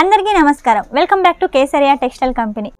అందరికీ నమస్కారం। Welcome back to Kesariya textile company.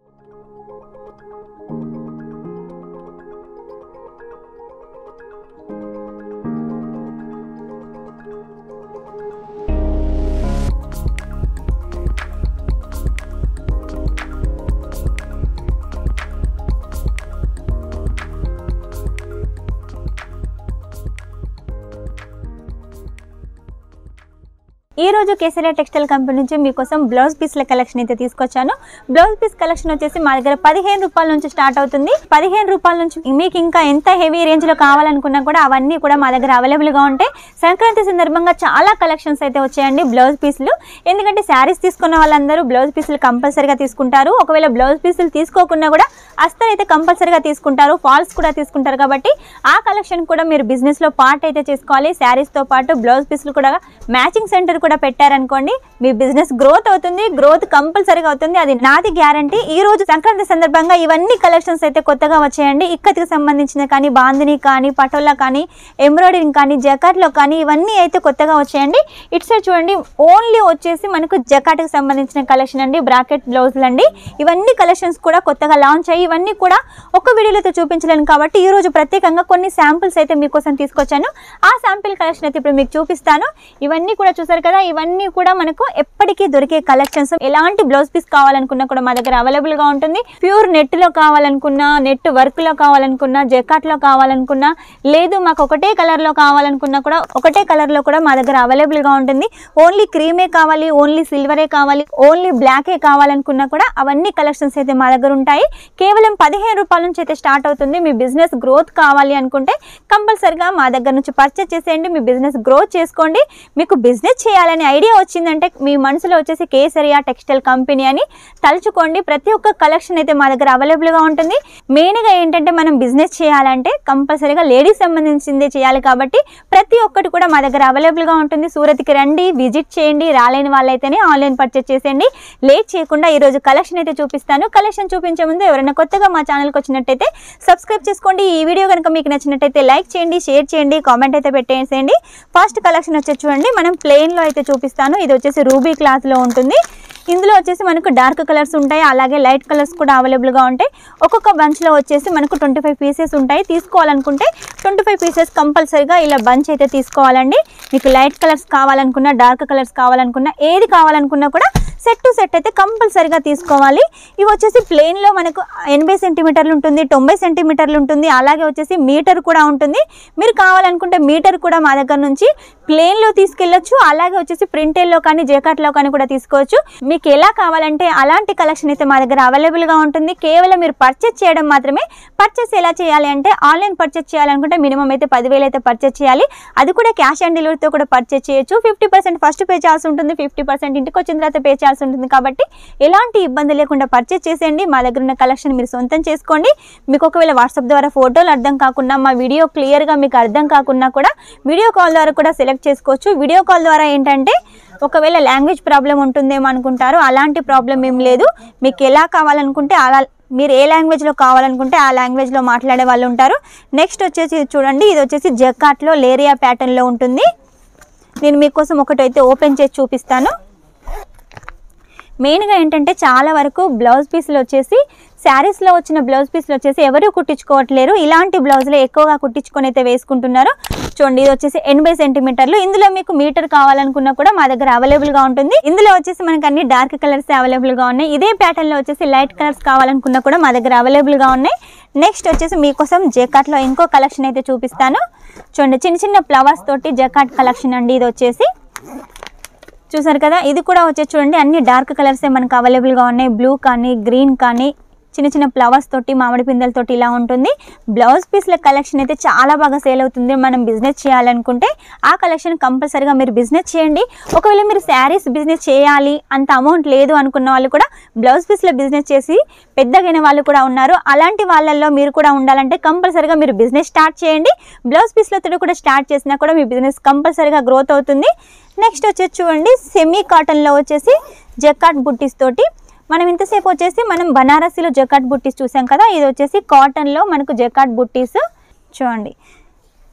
ఈ రోజు కేసరియా టెక్స్టైల్ కంపెనీ నుంచి మీకోసం బ్లౌజ్ పీస్ల కలెక్షన్ అయితే తీసుకొచ్చాను। బ్లౌజ్ పీస్ కలెక్షన్ వచ్చేసి మా దగ్గర 15 రూపాయల నుంచి స్టార్ట్ అవుతుంది। 15 రూపాయల నుంచి మీకు ఇంకా ఎంత హెవీ రేంజ్ లో కావాలనుకున్నా కూడా అవన్నీ కూడా మా దగ్గర అవైలబుల్ గా ఉంటాయి। సంక్రాంతి సందర్భంగా చాలా కలెక్షన్స్ అయితే వచ్చాయండి బ్లౌజ్ పీస్లు। ఎందుకంటే శారీస్ తీసుకున్న వాళ్ళందరూ బ్లౌజ్ పీస్లు కంపల్సరీగా తీసుకుంటారు। ఒకవేళ బ్లౌజ్ పీస్లు తీసుకోకున్నా కూడా అస్తర్ అయితే కంపల్సరీగా తీసుకుంటారు, ఫాల్స్ కూడా తీసుకుంటారు। కాబట్టి ఆ కలెక్షన్ కూడా మీరు బిజినెస్ లో పార్ట్ అయితే చేసుకోవాలి। శారీస్ తో పాటు బ్లౌజ్ పీస్లు కూడా మ్యాచింగ్ సెంటర్ పెట్టారనుకోండి మీ బిజినెస్ గ్రోత్ అవుతుంది, గ్రోత్ కంపల్సరీగా అవుతుంది, అది నాది గ్యారంటీ। ఈ రోజు సంక్రాంతి సందర్భంగా ఇవన్నీ కలెక్షన్స్ అయితే కొత్తగా వచ్చాయండి। ఇక్కతికి సంబంధించిన కానీ, బాందిని కానీ, పటోలా కానీ, ఎంబ్రాయిడరింగ్ కానీ, జకాట్లో కానీ ఇవన్నీ అయితే కొత్తగా వచ్చాయండి। ఇటు సైడ్ చూడండి, ఓన్లీ వచ్చేసి మనకు జకాట్కి సంబంధించిన కలెక్షన్ అండి, బ్రాకెట్ బ్లౌజులు అండి। ఇవన్నీ కలెక్షన్స్ కూడా కొత్తగా లాంచ్ అయ్యి ఇవన్నీ కూడా ఒక వీడియోలో చూపించలేను కాబట్టి ఈ రోజు ప్రత్యేకంగా కొన్ని శాంపిల్స్ అయితే మీకోసం తీసుకొచ్చాను। ఆ శాంపిల్ కలెక్షన్ అయితే ఇప్పుడు మీకు చూపిస్తాను। ఇవన్నీ కూడా చూసారు కదా, ఇవన్నీ కూడా మనకు ఎప్పటికీ దొరికే కలెక్షన్స్। ఎలాంటి బ్లౌజ్ పీస్ కావాలనుకున్నా కూడా మా దగ్గర అవైలబుల్ గా ఉంటుంది। ప్యూర్ నెట్ లో కావాలనుకున్నా, నెట్ వర్క్ లో కావాలనుకున్నా, జకాట్ లో కావాలనుకున్నా, లేదు మాకు ఒకటే కలర్ లో కావాలనుకున్నా కూడా ఒకటే కలర్ లో కూడా మా దగ్గర అవైలబుల్ గా ఉంటుంది। ఓన్లీ క్రీమే కావాలి, ఓన్లీ సిల్వరే కావాలి, ఓన్లీ బ్లాకే కావాలనుకున్నా కూడా అవన్నీ కలెక్షన్స్ అయితే మా దగ్గర ఉంటాయి। కేవలం 15 రూపాయల నుంచి అయితే స్టార్ట్ అవుతుంది। మీ బిజినెస్ గ్రోత్ కావాలి అనుకుంటే కంపల్సరిగా మా దగ్గర నుంచి పర్చేస్ చేసేయండి, మీ బిజినెస్ గ్రోత్ చేసుకోండి। మీకు బిజినెస్ చేయాలి ఐడియా వచ్చిందంటే మీ మనసులో వచ్చేసి కేసరియా టెక్స్టైల్ కంపెనీ అని తలుచుకోండి। ప్రతి ఒక్క కలెక్షన్ అయితే మా దగ్గర అవైలబుల్ గా ఉంటుంది। మెయిన్ గా ఏంటంటే మనం బిజినెస్ చేయాలంటే కంపల్సరీగా లేడీస్ సంబంధించిందే చేయాలి కాబట్టి ప్రతి ఒక్కటి కూడా మా దగ్గర అవైలబుల్ గా ఉంటుంది। సూరత్కి రండి, విజిట్ చేయండి, రాలేని వాళ్ళైతేనే ఆన్లైన్ పర్చేస్ చేసేయండి। లేట్ చేయకుండా ఈ రోజు కలెక్షన్ అయితే చూపిస్తాను। కలెక్షన్ చూపించే ముందు ఎవరైనా కొత్తగా మా ఛానల్కి వచ్చినట్టయితే సబ్స్క్రైబ్ చేసుకోండి। ఈ వీడియో కనుక మీకు నచ్చినట్టయితే లైక్ చేయండి, షేర్ చేయండి, కామెంట్ అయితే పెట్టేసేయండి। ఫస్ట్ కలెక్షన్ వచ్చి చూడండి, మనం ప్లెయిన్ లో అయితే చూపిస్తాను। ఇది వచ్చేసి రూబీ క్లాత్ లో ఉంటుంది। ఇందులో వచ్చేసి మనకు డార్క్ కలర్స్ ఉంటాయి, అలాగే లైట్ కలర్స్ కూడా అవైలబుల్గా ఉంటాయి। ఒక్కొక్క బంచ్లో వచ్చేసి మనకు 25 పీసెస్ ఉంటాయి। తీసుకోవాలనుకుంటే 25 పీసెస్ కంపల్సరీగా ఇలా బంచ్ అయితే తీసుకోవాలండి। మీకు లైట్ కలర్స్ కావాలనుకున్నా, డార్క్ కలర్స్ కావాలనుకున్నా, ఏది కావాలనుకున్నా కూడా సెట్ టు సెట్ అయితే కంపల్సరీగా తీసుకోవాలి। ఇవి వచ్చేసి ప్లెయిన్లో మనకు 80 సెంటీమీటర్లు ఉంటుంది, 90 సెంటీమీటర్లు ఉంటుంది, అలాగే వచ్చేసి మీటర్ కూడా ఉంటుంది। మీరు కావాలనుకుంటే మీటర్ కూడా మా దగ్గర నుంచి ప్లెయిన్లో తీసుకెళ్ళొచ్చు, అలాగే వచ్చేసి ప్రింటెల్లో కానీ, జేకాట్లో కానీ కూడా తీసుకోవచ్చు। మీకు ఎలా కావాలంటే అలాంటి కలెక్షన్ అయితే మా దగ్గర అవైలబుల్గా ఉంటుంది। కేవలం మీరు పర్చేస్ చేయడం మాత్రమే। పర్చేస్ ఎలా చేయాలి అంటే ఆన్లైన్ పర్చేస్ చేయాలనుకుంటే మినిమం అయితే 10,000 అయితే పర్చేస్ చేయాలి, అది కూడా క్యాష్ ఆన్ డెలివరీతో కూడా పర్చేస్ చేయొచ్చు। 50% ఫస్ట్ పే చేయాల్సి ఉంటుంది, 50% ఇంటికి వచ్చిన తర్వాత పే చేయాల్సి ఉంటుంది। కాబట్టి ఎలాంటి ఇబ్బంది లేకుండా పర్చేస్ చేసేయండి। మా దగ్గర ఉన్న కలెక్షన్ మీరు సొంతం చేసుకోండి। మీకు ఒకవేళ వాట్సాప్ ద్వారా ఫోటోలు అర్థం కాకుండా, మా వీడియో క్లియర్గా మీకు అర్థం కాకుండా కూడా వీడియో కాల్ ద్వారా కూడా సెలెక్ట్ చేసుకోవచ్చు। వీడియో కాల్ ద్వారా ఏంటంటే ఒకవేళ లాంగ్వేజ్ ప్రాబ్లం ఉంటుందేమో అనుకుంటారు, అలాంటి ప్రాబ్లం ఏం లేదు। మీకు ఎలా కావాలనుకుంటే అలా మీరు ఏ లాంగ్వేజ్లో కావాలనుకుంటే ఆ లాంగ్వేజ్లో మాట్లాడే వాళ్ళు ఉంటారు। నెక్స్ట్ వచ్చేసి చూడండి, ఇది వచ్చేసి జకాట్లో లేరియా ప్యాటర్న్లో ఉంటుంది। నేను మీకోసం ఒకటైతే ఓపెన్ చేసి చూపిస్తాను। మెయిన్గా ఏంటంటే చాలా వరకు బ్లౌజ్ పీస్లు వచ్చేసి శారీస్లో వచ్చిన బ్లౌజ్ పీస్లు వచ్చేసి ఎవరు కుట్టించుకోవట్లేరు, ఇలాంటి బ్లౌజులు ఎక్కువగా కుట్టించుకొని అయితే వేసుకుంటున్నారు। చూడండి, ఇది వచ్చేసి 80 సెంటీమీటర్లు। ఇందులో మీకు మీటర్ కావాలనుకున్నా కూడా మా దగ్గర అవైలబుల్గా ఉంటుంది। ఇందులో వచ్చేసి మనకు అన్ని డార్క్ కలర్స్ అవైలబుల్గా ఉన్నాయి। ఇదే ప్యాటర్న్లో వచ్చేసి లైట్ కలర్స్ కావాలనుకున్నా కూడా మా దగ్గర అవైలబుల్గా ఉన్నాయి। నెక్స్ట్ వచ్చేసి మీకోసం జకాట్లో ఇంకో కలెక్షన్ అయితే చూపిస్తాను। చూడండి, చిన్న చిన్న ఫ్లవర్స్ తోటి జకాట్ కలెక్షన్ అండి। ఇది వచ్చేసి చూసారు కదా, ఇది కూడా వచ్చేసి చూడండి అన్ని డార్క్ కలర్సే మనకు అవైలబుల్గా ఉన్నాయి। బ్లూ కానీ, గ్రీన్ కానీ, చిన్న చిన్న ఫ్లవర్స్ తోటి, మామిడి పిందెలతోటి ఇలా ఉంటుంది। బ్లౌజ్ పీస్ల కలెక్షన్ అయితే చాలా బాగా సేల్ అవుతుంది। మనం బిజినెస్ చేయాలనుకుంటే ఆ కలెక్షన్ కంపల్సరీగా మీరు బిజినెస్ చేయండి। ఒకవేళ మీరు శారీస్ బిజినెస్ చేయాలి, అంత అమౌంట్ లేదు అనుకున్న వాళ్ళు కూడా బ్లౌజ్ పీస్లో బిజినెస్ చేసి పెద్దగైన వాళ్ళు కూడా ఉన్నారు। అలాంటి వాళ్ళల్లో మీరు కూడా ఉండాలంటే కంపల్సరీగా మీరు బిజినెస్ స్టార్ట్ చేయండి। బ్లౌజ్ పీస్లతో కూడా స్టార్ట్ చేసినా కూడా మీ బిజినెస్ కంపల్సరీగా గ్రోత్ అవుతుంది। నెక్స్ట్ వచ్చేసి చూడండి, సెమీ కాటన్లో వచ్చేసి జకాట్ బుట్టీస్ తోటి మనం ఇంతసేపు వచ్చేసి మనం బనారసీలో జకాట్ బుట్టీస్ చూసాం కదా, ఇది వచ్చేసి కాటన్లో మనకు జకాట్ బుట్టీస్ చూడండి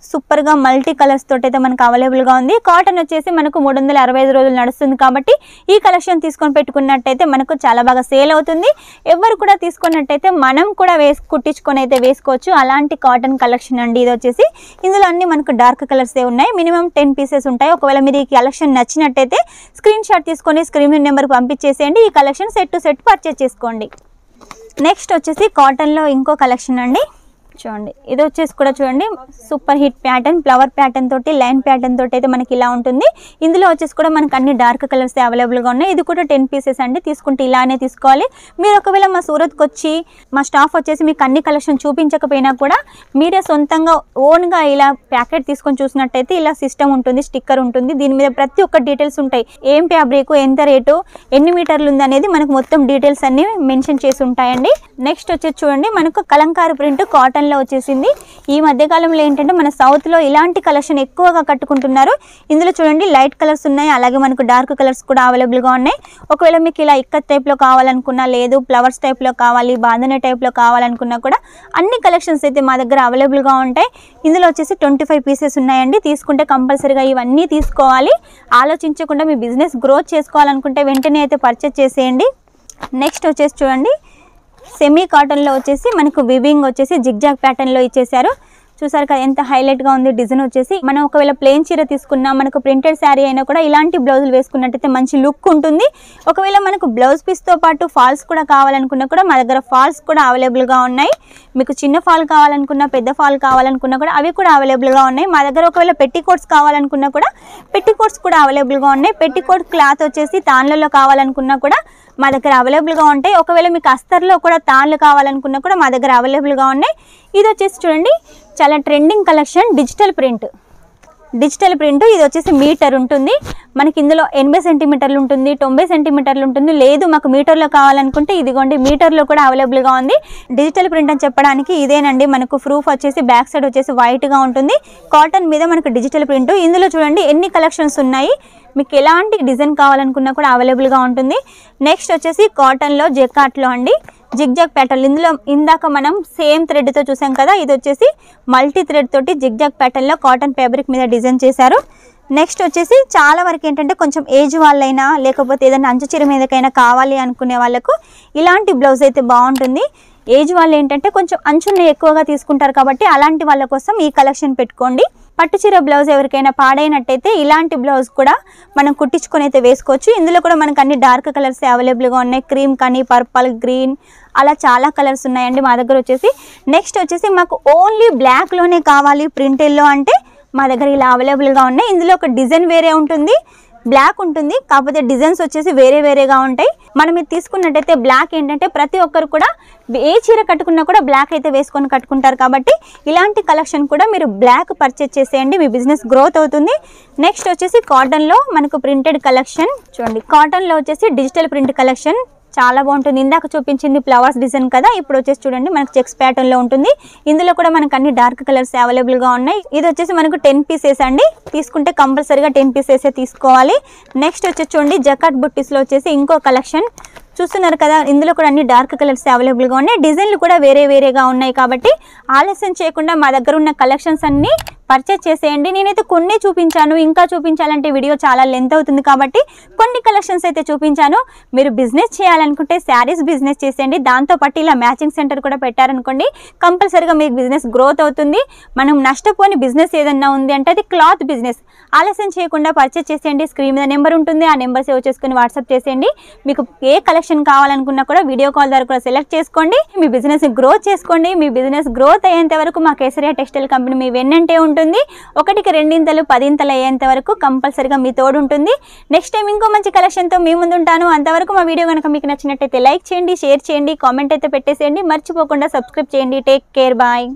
सूपर गा मल्टी कलर्स तोटे मनकु अवैलबल गा उंदी। काटन वच्चेसी मनकु 365 रोजुलु नडुस्तुंदी काबट्टी ई कलेक्शन तीसुकोनि पेट्टुकुन्नट्लयिते मनकु चाला बागा सेल अवुतुंदी। एव्वरु कूडा तीसुकोनट्लयिते मनम कूडा वेस कुट्टिंचुकोनि अयिते वेसुकोवच्चु। अलांटि काटन कलेक्शन अंडी ఇది వచ్చేసి। ఇందులో అన్ని మనకు డార్క్ కలర్స్ ఏ ఉన్నాయి, మినిమం 10 పీసెస్ ఉంటాయి। ఒకవేళ మీరు ఈ కలెక్షన్ నచ్చినట్లయితే స్క్రీన్ షాట్ తీసుకొని స్క్రీన్ నెంబర్ కు పంపించేసేయండి। ఈ collection set to set purchase చేసుకోండి। నెక్స్ట్ వచ్చేసి కాటన్ లో ఇంకో కలెక్షన్ అండి, చూడండి ఇది వచ్చేసి కూడా చూడండి super hit pattern flower pattern తోటి లైన్ ప్యాటర్న్ తోటి అయితే మనకి ఇలా ఉంటుంది। ఇందులో వచ్చేసి కూడా మనకి అన్ని డార్క్ కలర్స్ అవైలబుల్ గా ఉన్నాయి। ఇది కూడా 10 పీసెస్ అండి, తీసుకుంటే ఇలానే తీసుకోవాలి। మీరు ఒకవేళ మా సూరత్ కి వచ్చి మా స్టాఫ్ వచ్చేసి మీకు అన్ని కలెక్షన్ చూపించకపోయినా కూడా మీరే సొంతంగా ఓన్ గా ఇలా ప్యాకెట్ తీసుకొని చూసినట్లయితే ఇలా సిస్టం ఉంటుంది, స్టిక్కర్ ఉంటుంది, దీని మీద ప్రతి ఒక్క డీటెయిల్స్ ఉంటాయి। ఏం ఫ్యాబ్రిక్, ఎంత రేటు, ఎన్ని మీటర్లు ఉంది అనేది మనకు మొత్తం డీటెయిల్స్ అన్ని మెన్షన్ చేసి ఉంటాయండి। నెక్స్ట్ వచ్చేసి చూడండి మనకు కలంకారీ ప్రింట్ కాటన్ వచ్చేసింది। ఈ మధ్య కాలంలో ఏంటంటే మన సౌత్ లో ఇలాంటి కలెక్షన్ ఎక్కువగా కట్టుకుంటున్నారు। ఇందులో చూడండి లైట్ కలర్స్ ఉన్నాయి, అలాగే మనకు డార్క్ కలర్స్ కూడా అవైలబుల్ గా ఉన్నాయి। ఒకవేళ మీకు ఇలా ఇక్కత్ టైప్ లో కావాలనుకున్నా, లేదు ఫ్లవర్స్ టైప్ లో కావాలి, బాంధనే టైప్ లో కావాలనుకున్నా కూడా అన్ని కలెక్షన్స్ అయితే మా దగ్గర అవైలబుల్ గా ఉంటాయి। ఇందులో వచ్చేసి 25 పీసెస్ ఉన్నాయండి, తీసుకుంటే కంపల్సరీగా ఇవన్నీ తీసుకోవాలి। ఆలోచించకుండా మీ బిజినెస్ గ్రోత్ చేసుకోవాలనుకుంటే వెంటనే అయితే పర్చేస్ చేసేయండి। నెక్స్ట్ వచ్చేసి చూడండి సెమీ కాటన్ లో వచ్చేసి మనకు వివింగ్ వచ్చేసి జిగ్జాగ్ ప్యాటర్న్ లో ఇచ్చేసారు। చూసారు కదా ఎంత హైలైట్ గా ఉంది డిజైన్ వచ్చేసి। మనం ఒకవేళ ప్లెయిన్ చీర తీసుకున్నా, మనకు ప్రింటెడ్ శారీ అయినా కూడా ఇలాంటి బ్లౌజులు వేసుకున్నట్టయితే మంచి లుక్ ఉంటుంది। ఒకవేళ మనకు బ్లౌజ్ పీస్ తో పాటు ఫాల్స్ కూడా కావాలనుకున్నా కూడా మా దగ్గర ఫాల్స్ కూడా అవైలబుల్ గా ఉన్నాయి। మీకు చిన్న ఫాల్ కావాలనుకున్నా, పెద్ద ఫాల్ కావాలనుకున్నా కూడా అవి కూడా అవైలబుల్ గా ఉన్నాయి మా దగ్గర। ఒకవేళ పెట్టి కోట్స్ కావాలనుకున్నా కూడా పెట్టి కోట్స్ కూడా అవైలబుల్ గా ఉన్నాయి। పెట్టి కోట్ క్లాత్ వచ్చేసి తాన్లలో కావాలనుకున్నా కూడా మా దగ్గర అవైలబుల్ గా ఉంటాయి। ఒకవేళ మీకు అస్తర్లో కూడా తాన్లు కావాలనుకున్నా కూడా మా దగ్గర అవైలబుల్ గా ఉన్నాయి। ఇది వచ్చేసి చూడండి చాలా trending collection digital print, digital print ఇది వచ్చేసి మీటర్ ఉంటుంది మనకి। ఇందులో 80 సెంటీమీటర్లు ఉంటుంది, 90 సెంటీమీటర్లు ఉంటుంది। లేదు మాకు మీటర్లో కావాలనుకుంటే ఇదిగోండి మీటర్లో కూడా అవైలబుల్గా ఉంది। డిజిటల్ ప్రింట్ అని చెప్పడానికి ఇదేనండి మనకు ప్రూఫ్ వచ్చేసి బ్యాక్ సైడ్ వచ్చేసి వైట్గా ఉంటుంది, కాటన్ మీద మనకు డిజిటల్ ప్రింట్। ఇందులో చూడండి ఎన్ని కలెక్షన్స్ ఉన్నాయి, మీకు ఎలాంటి డిజైన్ కావాలనుకున్నా కూడా అవైలబుల్గా ఉంటుంది। నెక్స్ట్ వచ్చేసి కాటన్లో జెకాట్లో అండి జిగ్జాగ్ ప్యాటర్న్, ఇందులో ఇందాక మనం సేమ్ థ్రెడ్తో చూసాం కదా, ఇది వచ్చేసి మల్టీ థ్రెడ్ తోటి జిగ్జాగ్ ప్యాటర్న్లో కాటన్ ఫ్యాబ్రిక్ మీద డిజైన్ చేశారు। నెక్స్ట్ వచ్చేసి చాలా వరకు ఏంటంటే కొంచెం ఏజ్ వాళ్ళైనా, లేకపోతే ఏదైనా అంచు చీర మీదకైనా కావాలి అనుకునే వాళ్ళకు ఇలాంటి బ్లౌజ్ అయితే బాగుంటుంది। ఏజ్ వాళ్ళు ఏంటంటే కొంచెం అంచుని ఎక్కువగా తీసుకుంటారు కాబట్టి అలాంటి వాళ్ళ కోసం ఈ కలెక్షన్ పెట్టుకోండి। పట్టు చీర బ్లౌజ్ ఎవరికైనా పాడైనట్టయితే ఇలాంటి బ్లౌజ్ కూడా మనం కుట్టించుకొని అయితే వేసుకోవచ్చు। ఇందులో కూడా మనకు అన్ని డార్క్ కలర్స్ అవైలబుల్గా ఉన్నాయి, క్రీమ్ కానీ పర్పల్ గ్రీన్ అలా చాలా కలర్స్ ఉన్నాయండి మా దగ్గర వచ్చేసి। నెక్స్ట్ వచ్చేసి మాకు ఓన్లీ బ్లాక్లోనే కావాలి ప్రింట్ ఎల్లో అంటే మా దగ్గర ఇలా అవైలబుల్గా ఉన్నాయి। ఇందులో ఒక డిజైన్ వేరే ఉంటుంది, బ్లాక్ ఉంటుంది, కాకపోతే డిజైన్స్ వచ్చేసి వేరే వేరేగా ఉంటాయి। మనం ఇది తీసుకున్నట్టయితే బ్లాక్ ఏంటంటే ప్రతి ఒక్కరు కూడా ఏ చీర కట్టుకున్నా కూడా బ్లాక్ అయితే వేసుకొని కట్టుకుంటారు కాబట్టి ఇలాంటి కలెక్షన్ కూడా మీరు బ్లాక్ పర్చేస్ చేసేయండి, మీ బిజినెస్ గ్రోత్ అవుతుంది। నెక్స్ట్ వచ్చేసి కాటన్లో మనకు ప్రింటెడ్ కలెక్షన్ చూడండి, కాటన్లో వచ్చేసి డిజిటల్ ప్రింట్ కలెక్షన్ చాలా బాగుంటుంది। ఇందాక చూపించింది ఫ్లవర్స్ డిజైన్ కదా, ఇప్పుడు వచ్చేసి చూడండి మనకు చెక్స్ ప్యాటర్న్లో ఉంటుంది। ఇందులో కూడా మనకు అన్ని డార్క్ కలర్స్ అవైలబుల్గా ఉన్నాయి। ఇది వచ్చేసి మనకు 10 పీసెస్ అండి, తీసుకుంటే కంపల్సరీగా 10 పీసెసే తీసుకోవాలి। నెక్స్ట్ వచ్చేసి చూడండి జకాట్ బుట్టీస్లో వచ్చేసి ఇంకో కలెక్షన్ చూస్తున్నారు కదా, ఇందులో కూడా అన్ని డార్క్ కలర్స్ అవైలబుల్గా ఉన్నాయి, డిజైన్లు కూడా వేరే వేరేగా ఉన్నాయి కాబట్టి ఆలస్యం చేయకుండా మా దగ్గర ఉన్న కలెక్షన్స్ అన్నీ పర్చేస్ చేసేయండి। నేనైతే కొన్ని చూపించాను, ఇంకా చూపించాలంటే వీడియో చాలా లెంత్ అవుతుంది కాబట్టి కొన్ని కలెక్షన్స్ అయితే చూపించాను। మీరు బిజినెస్ చేయాలనుకుంటే శారీస్ బిజినెస్ చేసేయండి, దాంతోపాటు ఇలా మ్యాచింగ్ సెంటర్ కూడా పెట్టారనుకోండి కంపల్సరీగా మీకు బిజినెస్ గ్రోత్ అవుతుంది। మనం నష్టపోని బిజినెస్ ఏదన్నా ఉంది అంటే అది క్లాత్ బిజినెస్। ఆలస్యం చేయకుండా పర్చేస్ చేసేయండి, స్క్రీన్ మీద నెంబర్ ఉంటుంది, ఆ నెంబర్ సేవ్ చేసుకుని వాట్సాప్ చేసేయండి। మీకు ఏ కలెక్షన్ కావాలనుకున్నా కూడా వీడియో కాల్ ద్వారా కూడా సెలెక్ట్ చేసుకోండి, మీ బిజినెస్ గ్రోత్ చేసుకోండి। మీ బిజినెస్ గ్రోత్ అయ్యేంత వరకు మా కేసరియా టెక్స్టైల్ కంపెనీ మీ వెన్నంటే ఉంటుంది, 1కి 2 ఇంతలు 10 ఇంతలు అయ్యేంత వరకు కంపల్సరీగా మీ తోడు ఉంటుంది। నెక్స్ట్ టైం ఇంకో మంచి కలెక్షన్తో మీ ముందు ఉంటాను, అంతవరకు మా వీడియో కనుక మీకు నచ్చినట్టయితే లైక్ చేయండి, షేర్ చేయండి, కామెంట్ అయితే పెట్టేసేయండి, మర్చిపోకుండా సబ్స్క్రైబ్ చేయండి। Take care, bye.